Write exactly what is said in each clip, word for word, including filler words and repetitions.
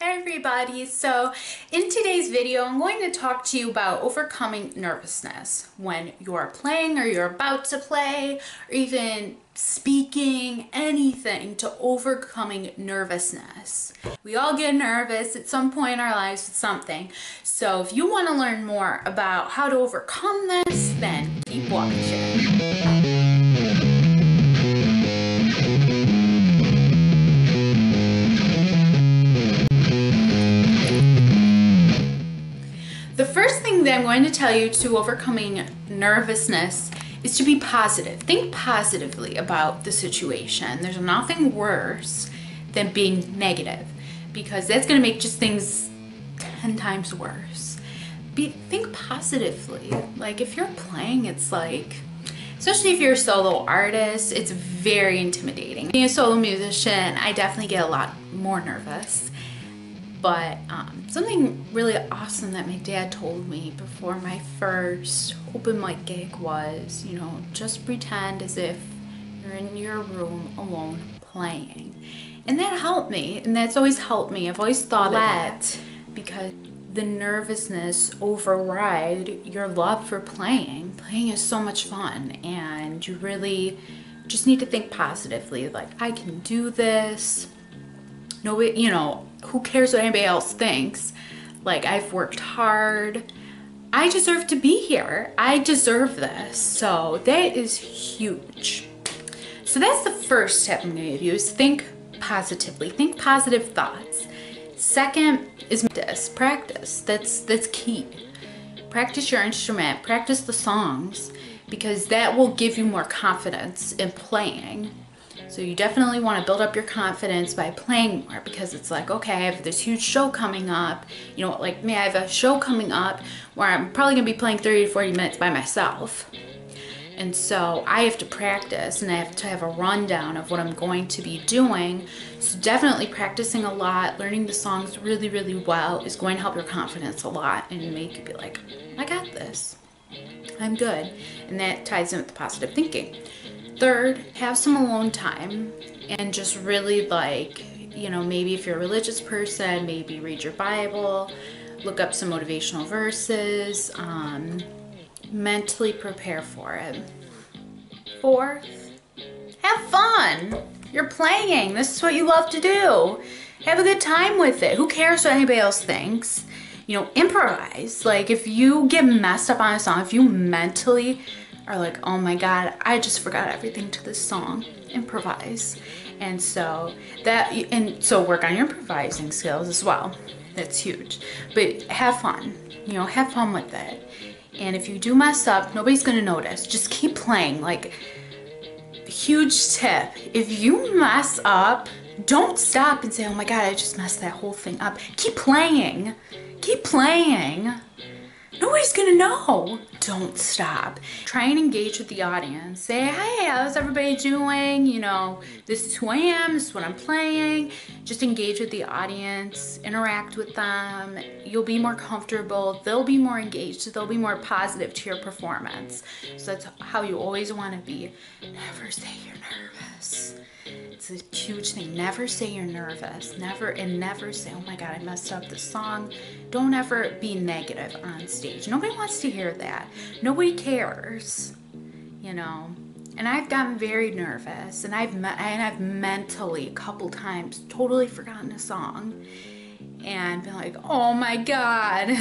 Everybody, so in today's video I'm going to talk to you about overcoming nervousness when you're playing or you're about to play or even speaking, anything to overcoming nervousness. We all get nervous at some point in our lives with something, so if you want to learn more about how to overcome this, then keep watching. That I'm going to tell you to overcoming nervousness is to be positive. Think positively about the situation. There's nothing worse than being negative because that's going to make just things ten times worse. Be, think positively. Like if you're playing, it's like, especially if you're a solo artist, it's very intimidating. Being a solo musician, I definitely get a lot more nervous. But um, something really awesome that my dad told me before my first open mic gig was, you know, just pretend as if you're in your room alone playing. And that helped me, and that's always helped me. I've always thought that because the nervousness overrides your love for playing. Playing is so much fun, and you really just need to think positively, like, I can do this. Nobody, you know, who cares what anybody else thinks? Like, I've worked hard. I deserve to be here. I deserve this. So that is huge. So that's the first tip I'm gonna give you is think positively. Think positive thoughts. Second is practice. Practice. That's, that's key. Practice your instrument. Practice the songs because that will give you more confidence in playing. So you definitely want to build up your confidence by playing more because it's like, okay, I have this huge show coming up. You know, like me, I have a show coming up where I'm probably going to be playing thirty to forty minutes by myself. And so I have to practice and I have to have a rundown of what I'm going to be doing. So definitely practicing a lot, learning the songs really, really well is going to help your confidence a lot and make you be like, I got this. I'm good. And that ties in with positive thinking. Third, have some alone time and just really, like, you know, maybe if you're a religious person, maybe read your Bible, look up some motivational verses, um, mentally prepare for it. Fourth, have fun. You're playing. This is what you love to do. Have a good time with it. Who cares what anybody else thinks? You know, improvise. Like if you get messed up on a song, if you mentally are like, oh my God, I just forgot everything to this song, improvise. And so that, and so work on your improvising skills as well. That's huge, but have fun, you know, have fun with it. And if you do mess up, nobody's gonna notice, just keep playing. Like, huge tip, if you mess up, don't stop and say, oh my God, I just messed that whole thing up. Keep playing, keep playing. Nobody's gonna know. Don't stop. Try and engage with the audience. Say, hey, how's everybody doing? You know, this is who I am, this is what I'm playing. Just engage with the audience, interact with them. You'll be more comfortable. They'll be more engaged. They'll be more positive to your performance. So that's how you always wanna be. Never say you're nervous. It's a huge thing. Never say you're nervous. Never, and never say, oh my God, I messed up the song. Don't ever be negative on stage. Nobody wants to hear that. Nobody cares, you know. And I've gotten very nervous, and I've, me and I've mentally a couple times totally forgotten a song and been like, oh my God.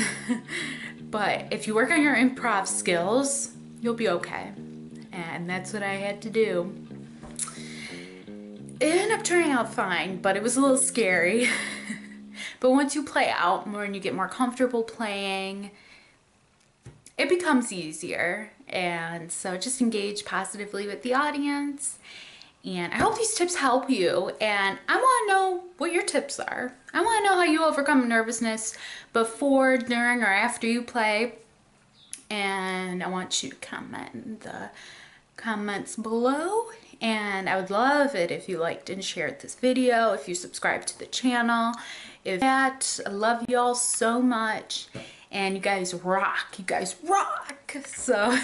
But if you work on your improv skills, you'll be okay. And that's what I had to do. It ended up turning out fine, but it was a little scary. But once you play out more and you get more comfortable playing, it becomes easier. And so just engage positively with the audience. And I hope these tips help you. And I want to know what your tips are. I want to know how you overcome nervousness before, during, or after you play. And I want you to comment in the comments below. And I would love it if you liked and shared this video, if you subscribe to the channel. If that, I love y'all so much. And you guys rock, you guys rock. So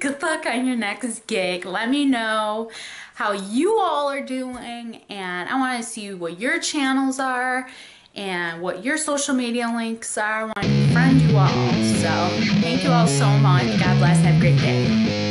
good luck on your next gig. Let me know how you all are doing. And I wanna see what your channels are. and what your social media links are. I want to friend you all. So thank you all so much. God bless. Have a great day.